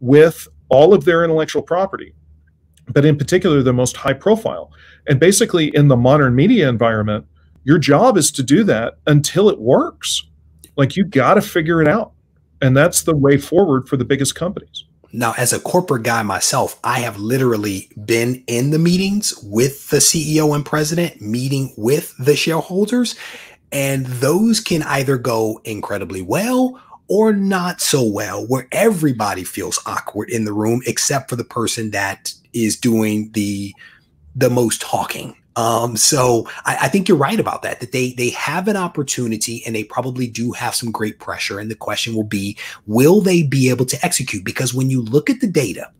with all of their intellectual property, but in particular, the most high profile. And basically in the modern media environment, your job is to do that until it works. Like you got to figure it out. And that's the way forward for the biggest companies. Now, as a corporate guy myself, I have literally been in the meetings with the CEO and president, meeting with the shareholders, and those can either go incredibly well or not so well, where everybody feels awkward in the room, except for the person that is doing the most talking. So I think you're right about that, that they have an opportunity and they probably do have some great pressure. And the question will be, will they be able to execute? Because when you look at the data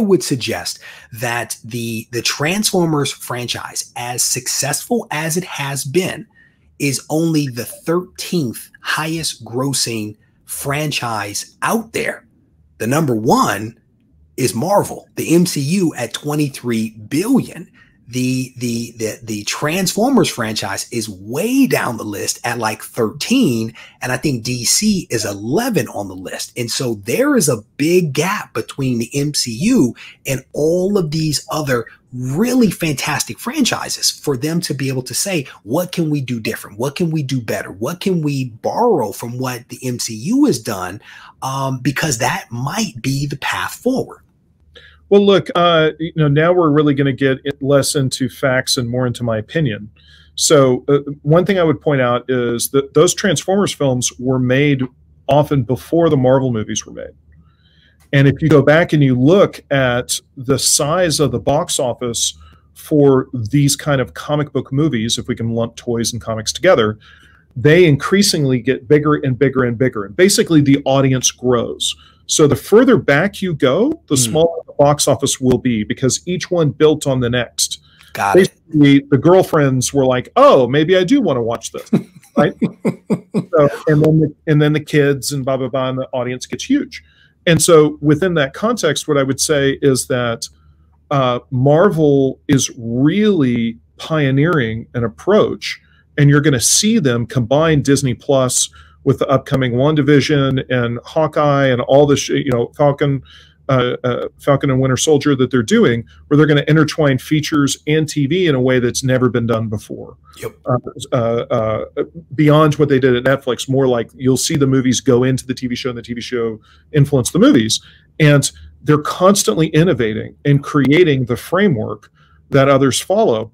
would suggest that the Transformers franchise, as successful as it has been, is only the 13th highest grossing franchise out there. The number one is Marvel, the MCU at $23 billion. The Transformers franchise is way down the list at like 13, and I think DC is 11 on the list. And so there is a big gap between the MCU and all of these other really fantastic franchises for them to be able to say, what can we do different? What can we do better? What can we borrow from what the MCU has done? Because that might be the path forward. Well, look, you know, now we're really going to get less into facts and more into my opinion. So one thing I would point out is that those Transformers films were made often before the Marvel movies were made. And if you go back and you look at the size of the box office for these kind of comic book movies, if we can lump toys and comics together, they increasingly get bigger and bigger and bigger. And basically the audience grows. So the further back you go, the smaller the box office will be, because each one built on the next. Got Basically, it. The girlfriends were like, oh, maybe I do want to watch this. Right? So, and then the kids and blah, blah, blah, and the audience gets huge. And so within that context, what I would say is that Marvel is really pioneering an approach, and you're going to see them combine Disney Plus with the upcoming WandaVision and Hawkeye and all this, you know, Falcon and Winter Soldier that they're doing, where they're going to intertwine features and TV in a way that's never been done before. Yep. Beyond what they did at Netflix, more like you'll see the movies go into the TV show and the TV show influence the movies. And they're constantly innovating and creating the framework that others follow.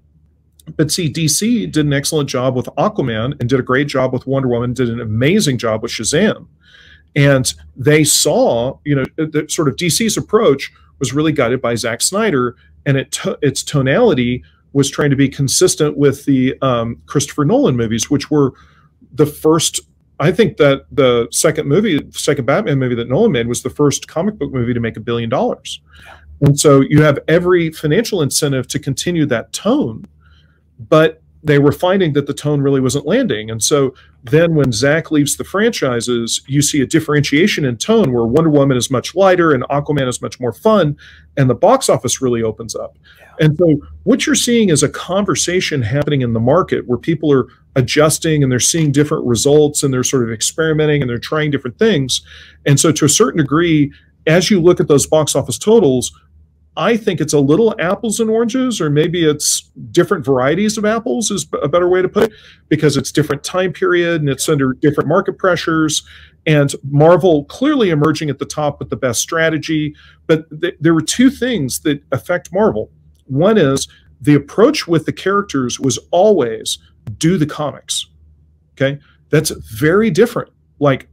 But see, DC did an excellent job with Aquaman and did a great job with Wonder Woman, did an amazing job with Shazam. And they saw, you know, the sort of DC's approach was really guided by Zack Snyder, and its tonality was trying to be consistent with the Christopher Nolan movies, which were the first. I think that the second movie, second Batman movie that Nolan made, was the first comic book movie to make $1 billion. And so you have every financial incentive to continue that tone, but they were finding that the tone really wasn't landing. And so then when Zack leaves the franchises, you see a differentiation in tone where Wonder Woman is much lighter and Aquaman is much more fun, and the box office really opens up. Yeah. And so what you're seeing is a conversation happening in the market where people are adjusting and they're seeing different results and they're sort of experimenting and they're trying different things. And so to a certain degree, as you look at those box office totals, I think it's a little apples and oranges, or maybe it's different varieties of apples is a better way to put it, because it's different time period and it's under different market pressures, and Marvel clearly emerging at the top with the best strategy. But there were two things that affect Marvel. One is the approach with the characters was always do the comics. Okay. That's very different. Like,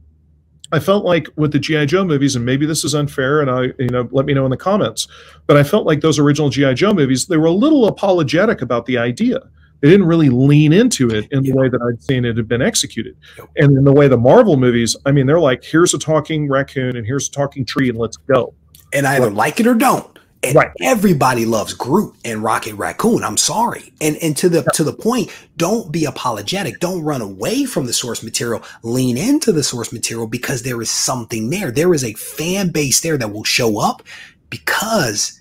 I felt like with the G.I. Joe movies, and maybe this is unfair, and let me know in the comments, but I felt like those original G.I. Joe movies, they were a little apologetic about the idea. They didn't really lean into it in the way that I'd seen it had been executed. And in the way the Marvel movies, I mean, they're like, here's a talking raccoon and here's a talking tree and let's go. And either like it or don't. And everybody loves Groot and Rocket Raccoon. I'm sorry. And to the point, don't be apologetic. Don't run away from the source material. Lean into the source material, because there is something there. There is a fan base there that will show up because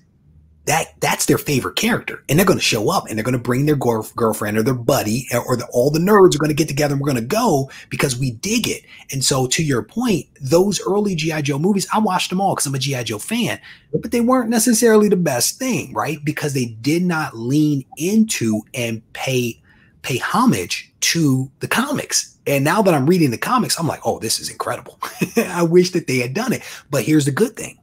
that's their favorite character. And they're going to show up and they're going to bring their girlfriend or their buddy, or all the nerds are going to get together and we're going to go because we dig it. And so to your point, those early G.I. Joe movies, I watched them all because I'm a G.I. Joe fan, but they weren't necessarily the best thing, right? Because they did not lean into and pay homage to the comics. And now that I'm reading the comics, I'm like, oh, this is incredible. I wish that they had done it. But here's the good thing.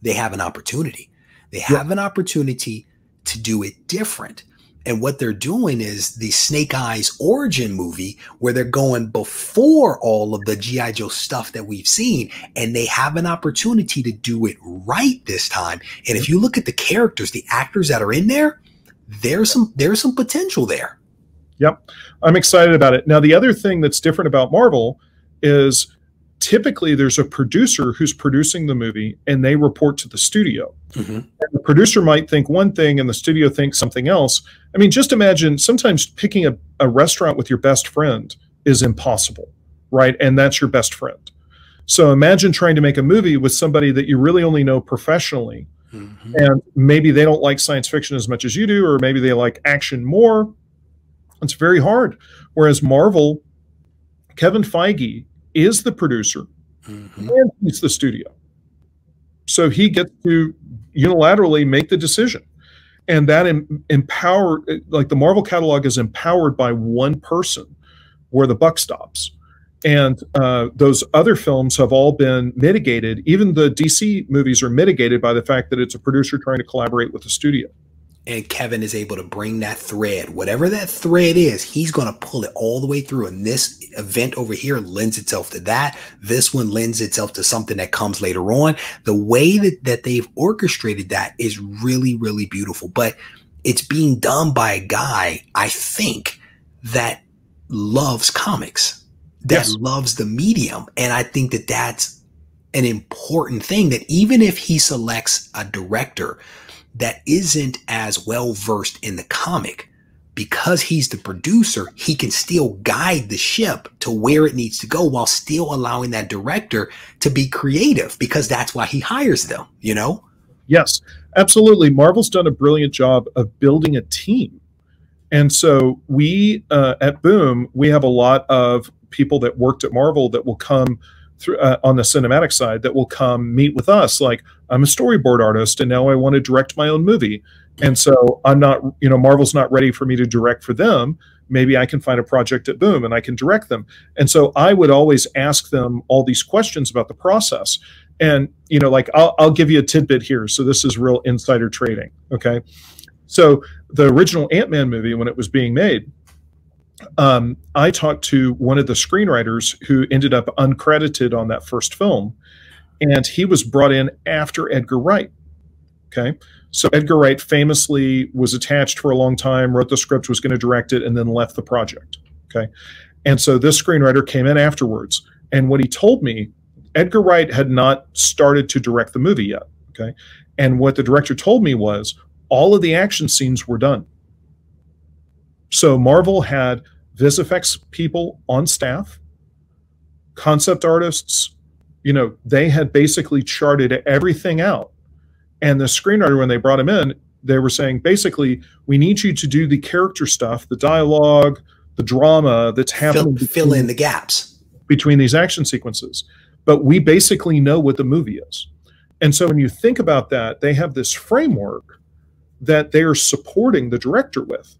They have an opportunity. They have an opportunity to do it different. And what they're doing is the Snake Eyes origin movie, where they're going before all of the G.I. Joe stuff that we've seen. And they have an opportunity to do it right this time. And if you look at the characters, the actors that are in there, there's some potential there. Yep. I'm excited about it. Now, the other thing that's different about Marvel is typically there's a producer who's producing the movie and they report to the studio. And the producer might think one thing and the studio thinks something else. I mean, just imagine sometimes picking a restaurant with your best friend is impossible, right? And that's your best friend. So imagine trying to make a movie with somebody that you really only know professionally. And maybe they don't like science fiction as much as you do, or maybe they like action more. It's very hard. Whereas Marvel, Kevin Feige is the producer and he's the studio. So he gets to unilaterally make the decision. And that the Marvel catalog is empowered by one person where the buck stops. And those other films have all been mitigated. Even the DC movies are mitigated by the fact that it's a producer trying to collaborate with the studio. And Kevin is able to bring that thread, whatever that thread is, he's going to pull it all the way through. And this event over here lends itself to that. This one lends itself to something that comes later on. The way that they've orchestrated that is really, really beautiful. But it's being done by a guy, I think, that loves comics, that yes. loves the medium. And I think that that's an important thing, that even if he selects a director that isn't as well versed in the comic, because he's the producer, he can still guide the ship to where it needs to go while still allowing that director to be creative, because that's why he hires them, you know? Yes, absolutely. Marvel's done a brilliant job of building a team. And so we at Boom, we have a lot of people that worked at Marvel that will come through on the cinematic side, that will come meet with us. Like, I'm a storyboard artist and now I want to direct my own movie. And so I'm not, you know, Marvel's not ready for me to direct for them. Maybe I can find a project at Boom and I can direct them. And so I would always ask them all these questions about the process. And, you know, like I'll give you a tidbit here. So this is real insider trading. Okay. So the original Ant-Man movie, when it was being made, I talked to one of the screenwriters who ended up uncredited on that first film. And he was brought in after Edgar Wright. Okay. So Edgar Wright famously was attached for a long time, wrote the script, was going to direct it, and then left the project. Okay. And so this screenwriter came in afterwards. And what he told me, Edgar Wright had not started to direct the movie yet. Okay. And what the director told me was all of the action scenes were done. So Marvel had vis effects people on staff, concept artists, you know, they had basically charted everything out. And the screenwriter, when they brought him in, they were saying, basically, we need you to do the character stuff, the dialogue, the drama that's happening. Fill in the gaps between these action sequences. But we basically know what the movie is. And so when you think about that, they have this framework that they are supporting the director with.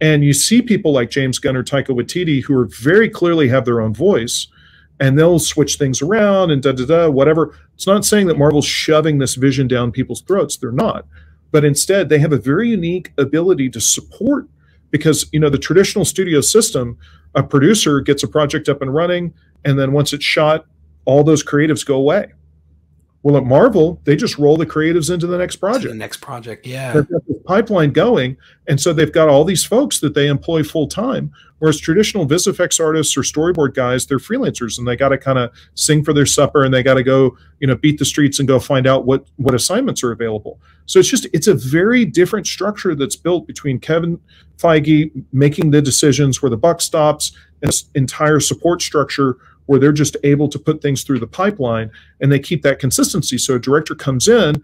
And you see people like James Gunn or Taika Waititi who are very clearly have their own voice, and they'll switch things around and da-da-da, whatever. It's not saying that Marvel's shoving this vision down people's throats. They're not. But instead, they have a very unique ability to support, because, you know, the traditional studio system, a producer gets a project up and running, and then once it's shot, all those creatives go away. Well, at Marvel, they just roll the creatives into the next project. To the next project, yeah. They've got this pipeline going, and so they've got all these folks that they employ full-time, whereas traditional vis effects artists or storyboard guys, they're freelancers, and they got to kind of sing for their supper, and they got to go, you know, beat the streets and go find out what assignments are available. So it's just, it's a very different structure that's built between Kevin Feige making the decisions where the buck stops, and this entire support structure where they're just able to put things through the pipeline and they keep that consistency. So a director comes in,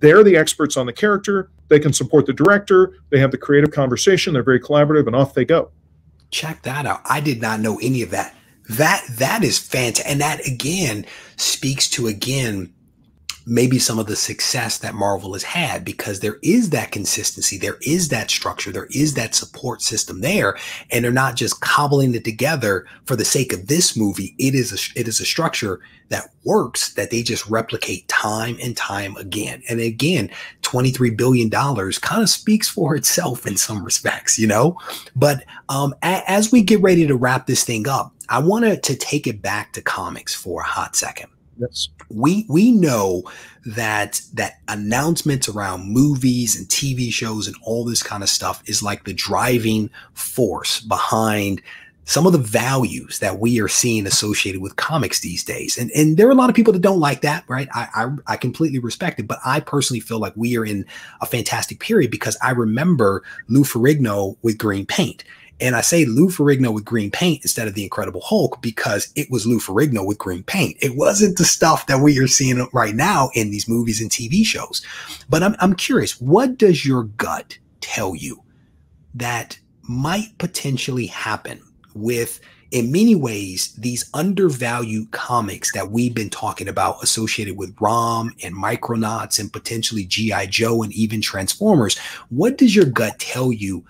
they're the experts on the character, they can support the director, they have the creative conversation, they're very collaborative, and off they go. Check that out. I did not know any of that. That is fantastic. And that, again, speaks to, again, maybe some of the success that Marvel has had, because there is that consistency, there is that structure, there is that support system there, and they're not just cobbling it together for the sake of this movie. It is a structure that works, that they just replicate time and time again. And again, $23 billion kind of speaks for itself in some respects, you know? But as we get ready to wrap this thing up, I wanted to take it back to comics for a hot second. Yes. We know that announcements around movies and TV shows and all this kind of stuff is like the driving force behind some of the values that we are seeing associated with comics these days. And there are a lot of people that don't like that, right? I completely respect it, but I personally feel like we are in a fantastic period, because I remember Lou Ferrigno with green paint. And I say Lou Ferrigno with green paint instead of the Incredible Hulk, because it was Lou Ferrigno with green paint. It wasn't the stuff that we are seeing right now in these movies and TV shows. But I'm curious, what does your gut tell you that might potentially happen with, in many ways, these undervalued comics that we've been talking about associated with ROM and Micronauts and potentially G.I. Joe and even Transformers? What does your gut tell you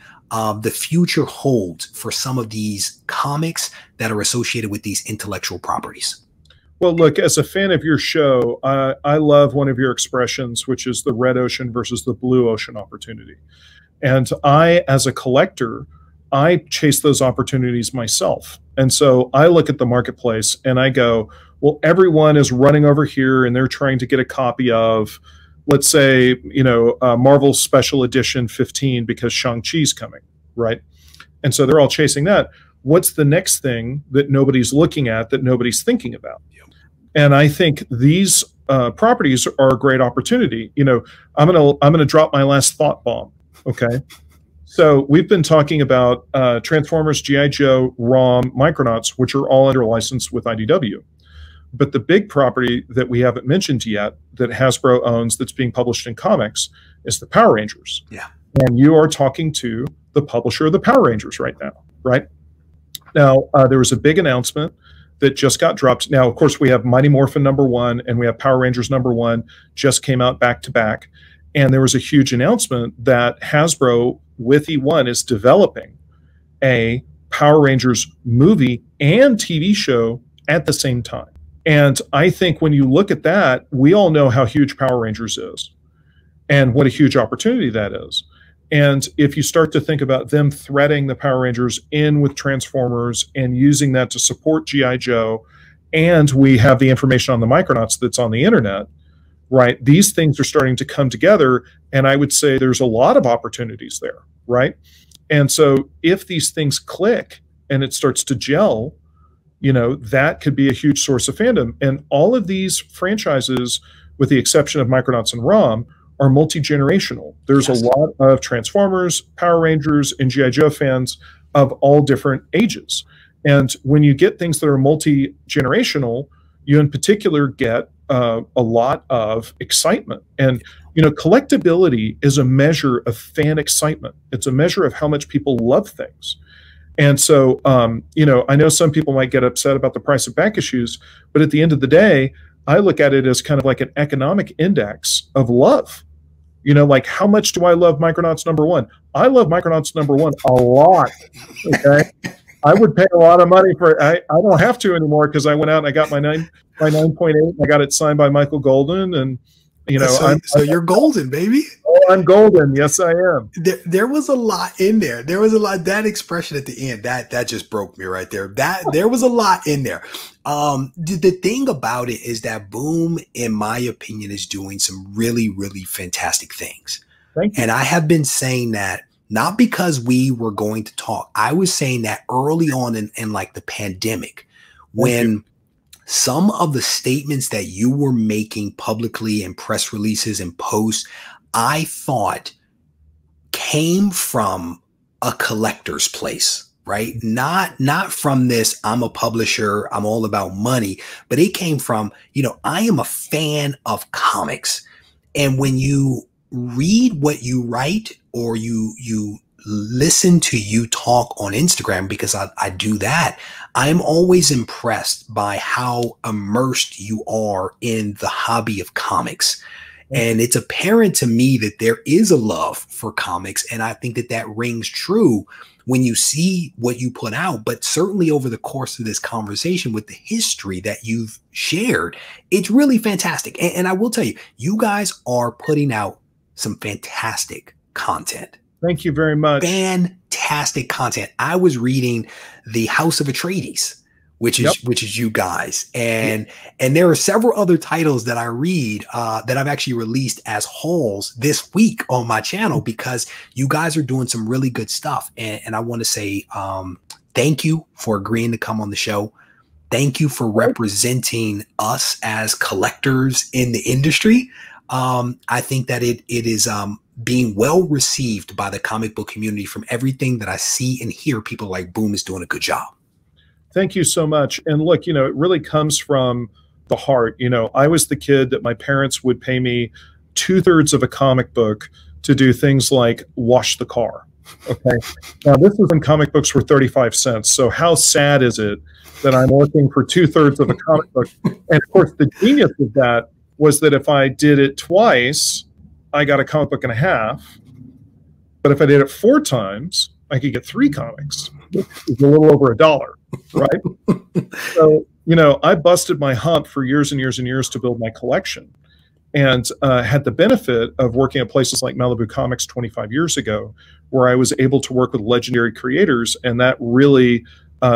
the future holds for some of these comics that are associated with these intellectual properties? Well, look, as a fan of your show, I love one of your expressions, which is the red ocean versus the blue ocean opportunity. And I, as a collector, I chase those opportunities myself. And so I look at the marketplace and I go, well, everyone is running over here and they're trying to get a copy of let's say, Marvel Special Edition 15 because Shang-Chi's coming, right? And so they're all chasing that. What's the next thing that nobody's looking at, that nobody's thinking about? Yep. And I think these properties are a great opportunity. You know, I'm gonna drop my last thought bomb. Okay, so we've been talking about Transformers, G.I. Joe, ROM, Micronauts, which are all under license with IDW. But the big property that we haven't mentioned yet that Hasbro owns that's being published in comics is the Power Rangers. Yeah, and you are talking to the publisher of the Power Rangers right now, right? Now, there was a big announcement that just got dropped. Now, of course, we have Mighty Morphin #1 and we have Power Rangers #1 just came out back to back. And there was a huge announcement that Hasbro with E1 is developing a Power Rangers movie and TV show at the same time. And I think when you look at that, we all know how huge Power Rangers is and what a huge opportunity that is. And if you start to think about them threading the Power Rangers in with Transformers and using that to support G.I. Joe, and we have the information on the Micronauts that's on the internet, right? These things are starting to come together, and I would say there's a lot of opportunities there, right? And so if these things click and it starts to gel, you know, that could be a huge source of fandom. And all of these franchises, with the exception of Micronauts and ROM, are multi-generational. There's a lot of Transformers, Power Rangers, and G.I. Joe fans of all different ages. And when you get things that are multi-generational, you in particular get a lot of excitement. And, you know, collectability is a measure of fan excitement. It's a measure of how much people love things. And so, you know, I know some people might get upset about the price of back issues, but at the end of the day, I look at it as kind of like an economic index of love. You know, like, how much do I love Micronauts #1? I love Micronauts #1 a lot. Okay. I would pay a lot of money for it. I don't have to anymore because I went out and I got my 9.8. I got it signed by Michael Golden. And, you know, so you're golden, baby. Oh, I'm golden. Yes, I am. There was a lot in there. There was a lot. That expression at the end, that just broke me right there. There was a lot in there. The thing about it is that Boom, in my opinion, is doing some really, really fantastic things. Thank you. And I have been saying that not because we were going to talk. I was saying that early on in like the pandemic when some of the statements that you were making publicly in press releases and posts, I thought came from a collector's place, right? Not from this, I'm a publisher, I'm all about money, but it came from, you know, I am a fan of comics. And when you read what you write or you listen to you talk on Instagram, because I do that, I'm always impressed by how immersed you are in the hobby of comics. And it's apparent to me that there is a love for comics. And I think that that rings true when you see what you put out. But certainly over the course of this conversation with the history that you've shared, it's really fantastic. And I will tell you, you guys are putting out some fantastic content. Thank you very much. Fantastic content. I was reading the House of Atreides, which is you guys, and there are several other titles that I read that I've actually released as hauls this week on my channel because you guys are doing some really good stuff. And I want to say thank you for agreeing to come on the show. Thank you for representing us as collectors in the industry. I think that it is being well received by the comic book community. From everything that I see and hear, people like Boom is doing a good job. Thank you so much. And look, you know, it really comes from the heart. You know, I was the kid that my parents would pay me 2/3 of a comic book to do things like wash the car. Okay. Now this is when comic books were 35 cents. So how sad is it that I'm working for 2/3 of a comic book? And of course the genius of that was that if I did it twice, I got a comic book and a half. But if I did it 4 times, I could get 3 comics. It's a little over $1, right? So, you know, I busted my hump for years and years and years to build my collection, and had the benefit of working at places like Malibu Comics 25 years ago, where I was able to work with legendary creators. And that really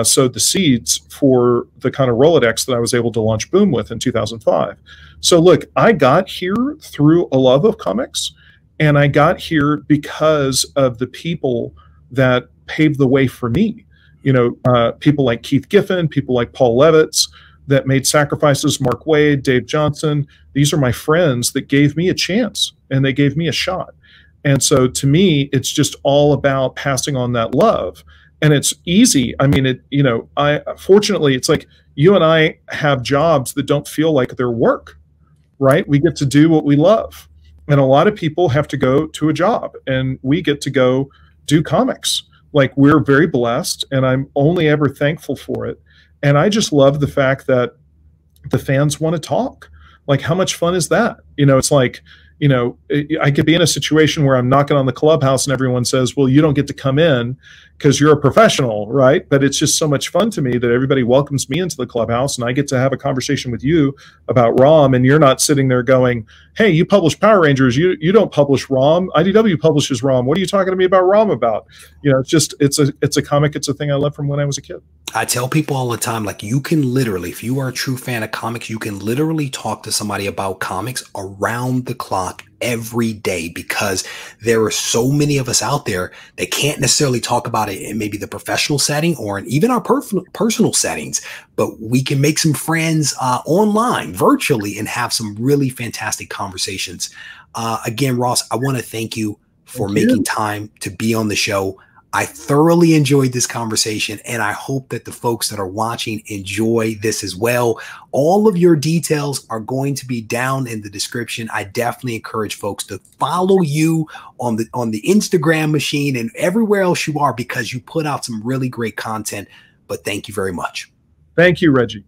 sowed the seeds for the kind of Rolodex that I was able to launch Boom with in 2005. So look, I got here through a love of comics, and I got here because of the people that paved the way for me. You know, people like Keith Giffen, people like Paul Levitz that made sacrifices, Mark Wade, Dave Johnson. These are my friends that gave me a chance and they gave me a shot. And so to me, it's just all about passing on that love. And it's easy. I mean, you know, fortunately, it's like you and I have jobs that don't feel like their work, right? We get to do what we love. And a lot of people have to go to a job, and we get to go do comics. Like, we're very blessed, and I'm only ever thankful for it. And I just love the fact that the fans want to talk. Like, how much fun is that? You know, it's like, you know, I could be in a situation where I'm knocking on the clubhouse and everyone says, well, you don't get to come in because you're a professional, right? But it's just so much fun to me that everybody welcomes me into the clubhouse, and I get to have a conversation with you about ROM, and you're not sitting there going, hey, you publish Power Rangers, you don't publish ROM, IDW publishes ROM, what are you talking to me about ROM about? You know, it's just, it's a comic, it's a thing I love from when I was a kid. I tell people all the time, like, you can literally, if you are a true fan of comics, you can literally talk to somebody about comics around the clock every day, because there are so many of us out there that can't necessarily talk about it in maybe the professional setting or in even our personal settings, but we can make some friends online virtually and have some really fantastic conversations. Again, Ross, I want to thank you for making time to be on the show. I thoroughly enjoyed this conversation, and I hope that the folks that are watching enjoy this as well. All of your details are going to be down in the description. I definitely encourage folks to follow you on the Instagram machine and everywhere else you are, because you put out some really great content. But thank you very much. Thank you, Reggie.